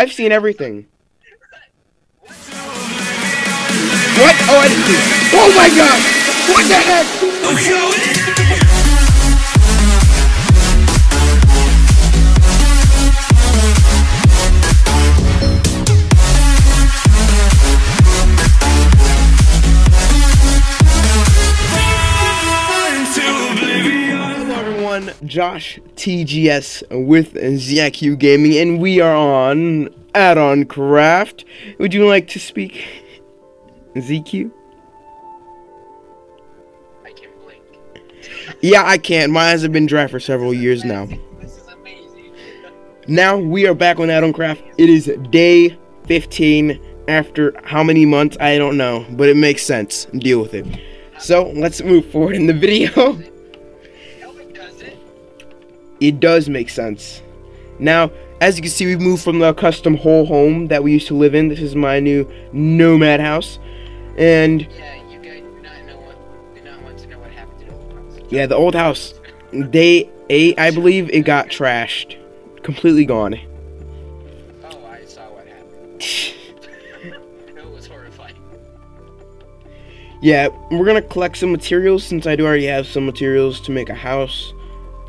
I've seen everything. What? Oh, I didn't see it. Oh my god! What the heck? Josh TGS with ZQ Gaming, and we are on AddOnCraft. Would you like to speak, ZQ? I can blink. Yeah, I can. My eyes have been dry for several years now. This is amazing. Now we are back on AddOnCraft. It is day 15 after how many months? I don't know, but it makes sense. Deal with it. So let's move forward in the video. It does make sense. Now, as you can see, we've moved from the custom whole home that we used to live in. This is my new nomad house. And yeah, you guys do not want to know what happened to the old house. Yeah, the old house, day 8, I believe, it got trashed. Completely gone. Oh, I saw what happened. It was horrifying. Yeah, we're gonna collect some materials since I do already have some materials to make a house.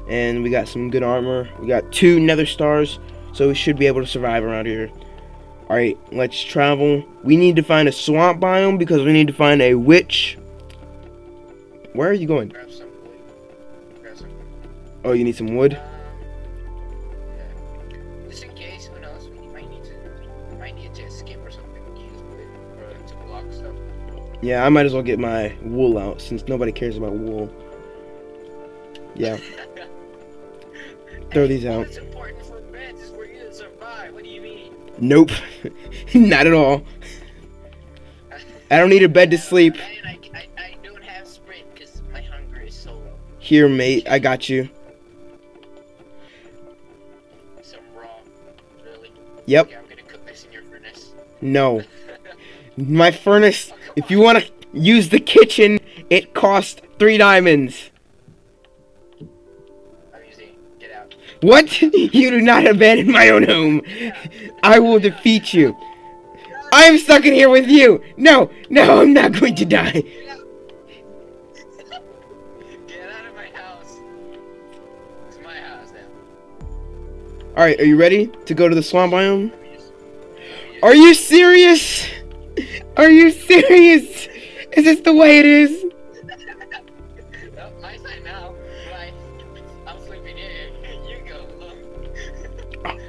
And we got some good armor. We got 2 nether stars, so we should be able to survive around here. Alright, let's travel. We need to find a swamp biome because we need to find a witch. Where are you going? Grab some wood. Oh, you need some wood? Yeah. Just in case, when else we might need to escape or something. Use wood or to block stuff. Yeah, I might as well get my wool out since nobody cares about wool. Yeah. Throw these out. What's important for beds is for you to survive. What do you mean? Nope. Not at all. I don't need a bed to sleep. I don't have sprint because my hunger is so low. Here, mate. I got you. Some raw. Really? Yep. Yeah, I'm going to cook this in your furnace. No. My furnace, oh, if you want to use the kitchen, it costs 3 diamonds. What? You do not abandon my own home. I will defeat you. I am stuck in here with you. No, no, I'm not going to die. Get out of my house. It's my house now. Alright, are you ready to go to the swamp biome? Are you serious? Are you serious? Is this the way it is?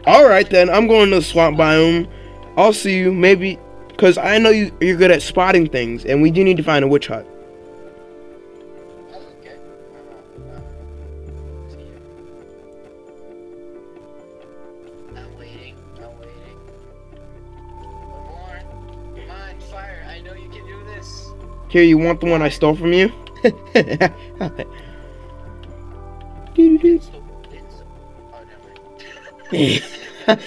Alright then, I'm going to the swamp biome. I'll see you, maybe, because I know you're good at spotting things, and we do need to find a witch hut. Okay. I'm waiting. Come on, fire, I know you can do this. Here, you want the one I stole from you? Okay, let's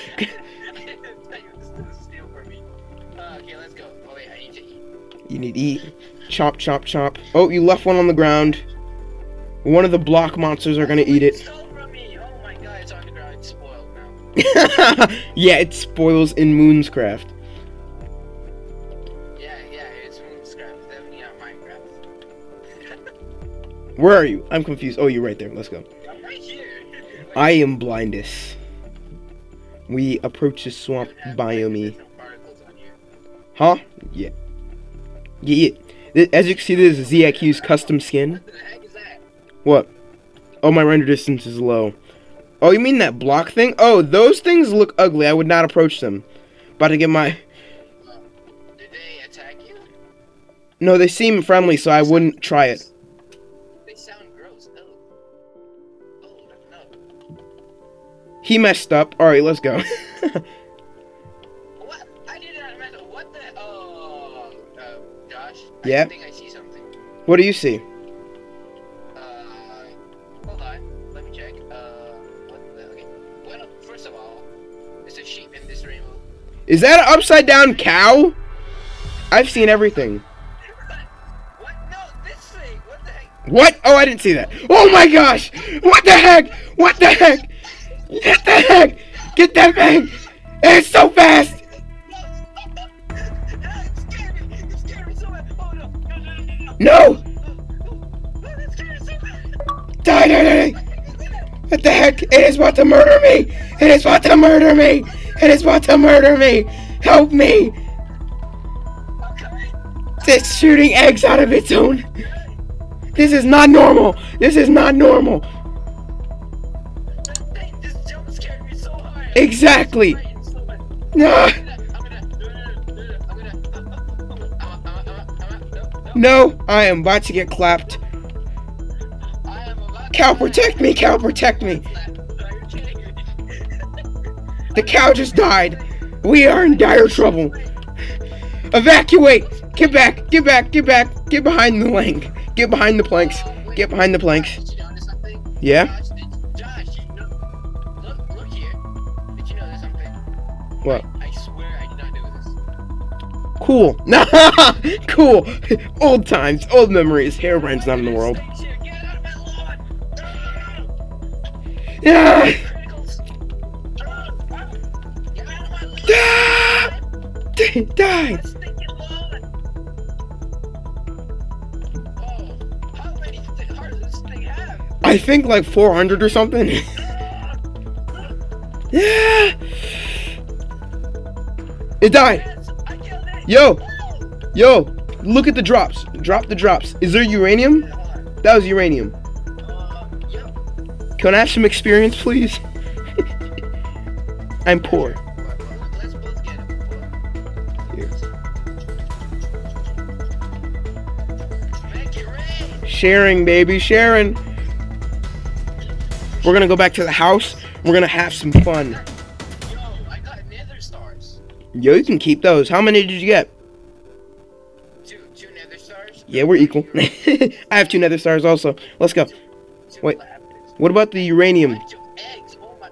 go. Oh wait, I need to eat. You need to eat. Chop, chop, chop. Oh, you left one on the ground. One of the block monsters are gonna eat it. Stole from me. Oh my god, it's on the ground. It's spoiled now. Yeah, it spoils in Moonscraft. Yeah, it's Moonscraft. Definitely not Minecraft. Where are you? I'm confused. Oh, you're right there. Let's go. I'm right here. I am blindest. We approach the swamp biome. Huh? Yeah. Yeah. As you can see, this is ZQ's custom skin. What the heck is that? What? Oh, my render distance is low. Oh, you mean that block thing? Oh, those things look ugly. I would not approach them. About to get my... Did they attack you? No, they seem friendly, so I wouldn't try it. They sound gross, though. He messed up. Alright, let's go. What? I did not mess up. What the? Oh, Josh. Yeah? I think I see something. What do you see? Hold on. Let me check. What the? Okay. Well, first of all, there's a sheep in this rainbow. Is that an upside down cow? I've seen everything. What? No, this thing. What the heck? What? Oh, I didn't see that. Oh my gosh! What the heck? What the heck? Get the heck! Get that bag! It's so fast! No! Die, die, die, die! What the heck? It is about to murder me! It is about to murder me! It is about to murder me! Help me! It's shooting eggs out of its own! This is not normal! This is not normal! This jump scared me so hard! Exactly! No! No! I am about to get clapped! Cow, protect me! Cow, protect me! The cow just died. We are in dire trouble. Evacuate! Get back! Get back! Get back! Get behind the plank! Get behind the planks! Get behind the planks! Yeah? Josh, you know, look here. Did you know there's something? What? I swear I did not do this. Cool. Nah. Cool. Old times, old memories. Hairbrand's not in the world. Yeah. Die! I think like 400 or something. Yeah! It died. Yo! Yo! Look at the drops. Drop the drops. Is there uranium? That was uranium. Can I have some experience, please? I'm poor. Here. Sharing, baby, sharing. We're gonna go back to the house. We're gonna have some fun. Yo, I got nether stars. Yo, you can keep those. How many did you get? Two nether stars. Yeah, we're equal. I have 2 nether stars also. Let's go. Wait. What about the uranium? Eggs. Oh my.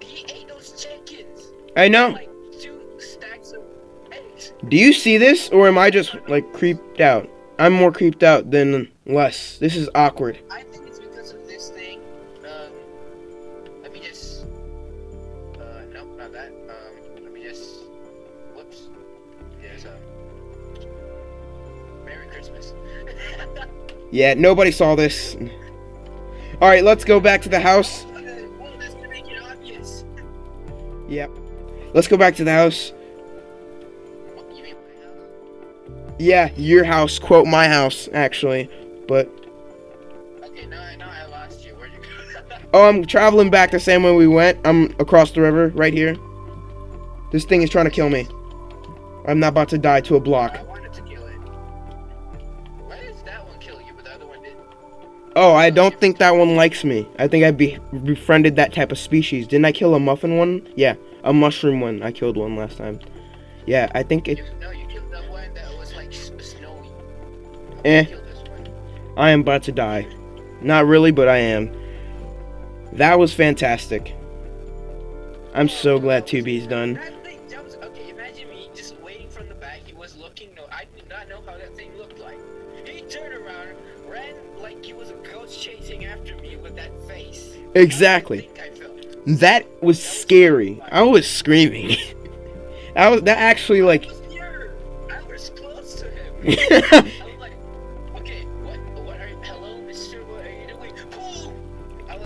He ate those chickens. I know. Like 2 stacks of eggs. Do you see this, or am I just like creeped out? I'm more creeped out than less. This is awkward. I think it's because of this thing. Let me just. Nope, not that. Let me just. Whoops. There's Merry Christmas. Yeah, nobody saw this. All right, let's go back to the house. Yep. Let's go back to the house. Yeah, your house. Quote my house, actually. But. Okay, now I lost you. Where'd you go? Oh, I'm traveling back the same way we went. I'm across the river, right here. This thing is trying to kill me. I'm not about to die to a block. I wanted to kill it. Why does that one kill you, but the other one didn't? Oh, I don't think that one likes me. I think I befriended that type of species. Didn't I kill a muffin one? Yeah, a mushroom one. I killed one last time. Yeah, I think it... No, you killed that one that was, like, snowy. Eh. I am about to die. Not really, but I am. That was fantastic. I'm so glad 2B's done. That thing jumps... Okay, imagine me just waiting from the back. He was looking... No, I did not know how that thing looked like. He turned around... Ran like he was a ghost chasing after me with that face. Exactly. That was scary. I was screaming. That actually like. I was close to him. I was like, okay, what are you? Hello, Mister. What are you doing? Boom! I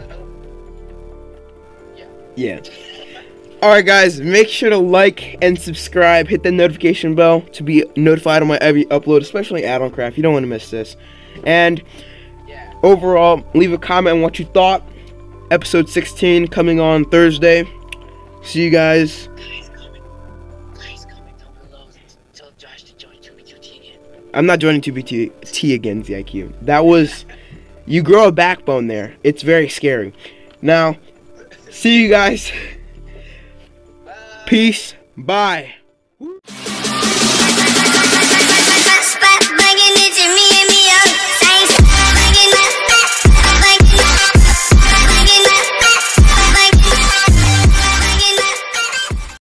was. Yeah. Alright guys, make sure to like and subscribe. Hit the notification bell to be notified of my every upload, especially AddOnCraft. You don't want to miss this. And overall, leave a comment on what you thought. Episode 16 coming on Thursday. See you guys. Guys, comment down below and tell Josh to join 2B2T again. I'm not joining 2B2T again, ZQ. That was... You grow a backbone there. It's very scary. Now, see you guys. Peace. Bye.